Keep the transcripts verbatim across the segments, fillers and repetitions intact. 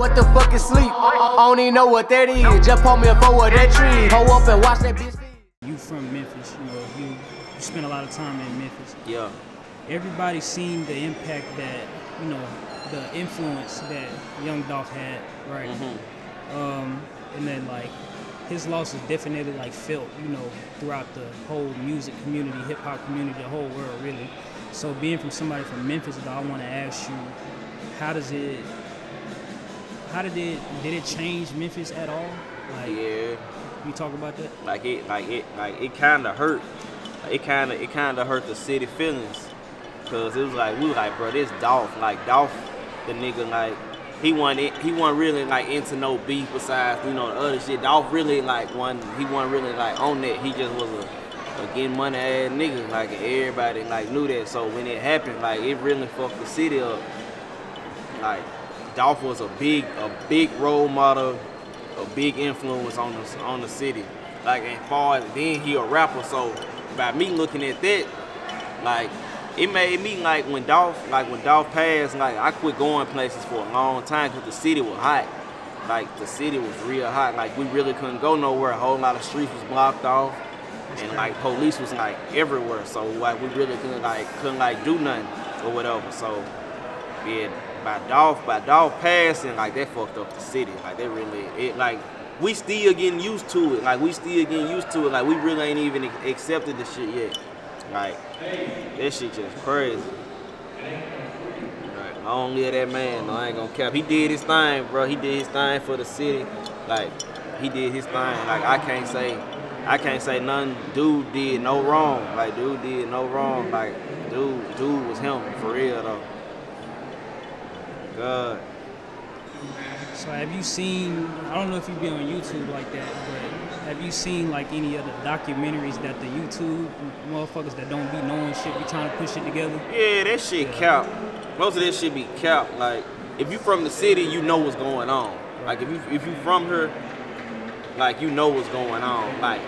What the fuck is sleep? I, I don't even know what that is. Just pull me up over that tree. Hold up and watch that bitch. You from Memphis, you know, you, you spend a lot of time in Memphis. Yeah. Everybody's seen the impact that, you know, the influence that Young Dolph had, right? Mm-hmm. um, and then, like, his loss is definitely, like, felt, you know, throughout the whole music community, hip-hop community, the whole world, really. So being from somebody from Memphis, though, I want to ask you, how does it, how did it, did it change Memphis at all? Like, yeah. You talk about that? Like it, like it, like it kind of hurt. Like it kind of, it kind of hurt the city feelings, cause it was like we was like, bro, this Dolph, like Dolph, the nigga, like he wasn't, he wasn't really like into no beef besides you know the other shit. Dolph really like one, he wasn't really like on that. He just was a, a getting money ass nigga, like everybody like knew that. So when it happened, like it really fucked the city up. Like Dolph was a big, a big role model. A big influence on the on the city, like as far as then he a rapper. So by me looking at that, like it made me like when Dolph, like when Dolph passed, like I quit going places for a long time because the city was hot, like the city was real hot. Like we really couldn't go nowhere. A whole lot of streets was blocked off, and like police was like everywhere. So like we really couldn't like couldn't like do nothing or whatever. So yeah. By Dolph, by Dolph passing, like that fucked up the city. Like they really, it like we still getting used to it. Like we still getting used to it. Like we really ain't even accepted the shit yet. Like that shit just crazy. Like, I don't live that man. No, I ain't gonna cap. He did his thing, bro. He did his thing for the city. Like he did his thing. Like I can't say, I can't say nothing. Dude did no wrong. Like dude did no wrong. Like dude, dude was him for real though. God. So have you seen, I don't know if you've been on YouTube like that, but have you seen like any other documentaries that the YouTube motherfuckers that don't be knowing shit be trying to push it together? Yeah, that shit yeah. Cap. Most of that shit be cap. Like, if you from the city, you know what's going on. Like, if you if you from here, like, you know what's going on. Like,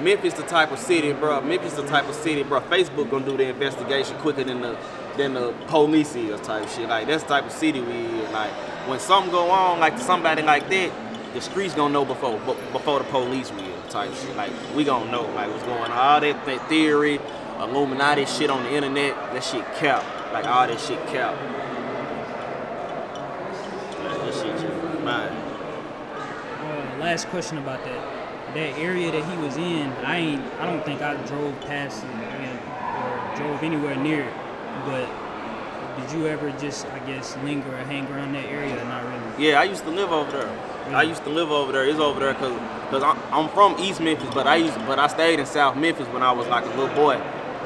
Memphis the type of city, bro. Memphis the type of city, bro. Facebook gonna do the investigation quicker than the than the police is type shit. Like that's the type of city we in. Like when something go on, like somebody like that, the streets gonna know before before the police will type shit. Like we gonna know like what's going on. All that, that theory, Illuminati shit on the internet, that shit cap. Like all that shit cap. Like, that shit just mine. Uh, last question about that. That area that he was in, I ain't, I don't think I drove past it or drove anywhere near it, but did you ever just, I guess, linger or hang around that area or not really? Yeah, I used to live over there. Really? I used to live over there. It's over there because cause I'm from East Memphis, but I used, but I stayed in South Memphis when I was like a little boy.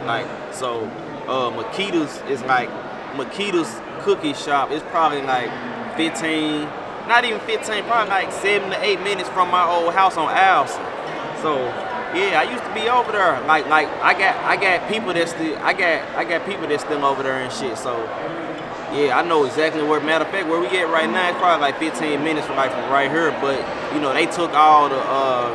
Like, so uh, Makita's is like, Makita's cookie shop is probably like fifteen, not even fifteen, probably like seven to eight minutes from my old house on Allison. So yeah, I used to be over there. Like like I got I got people that still I got I got people that still over there and shit. So yeah, I know exactly where. Matter of fact, where we at right now it's probably like fifteen minutes from like from right here. But you know they took all the uh,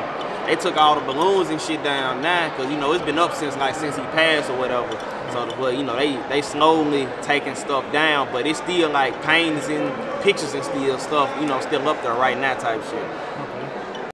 they took all the balloons and shit down now because you know it's been up since like since he passed or whatever. So but you know they they slowly taking stuff down, but it's still like paintings and pictures and still stuff, you know, still up there right now type shit.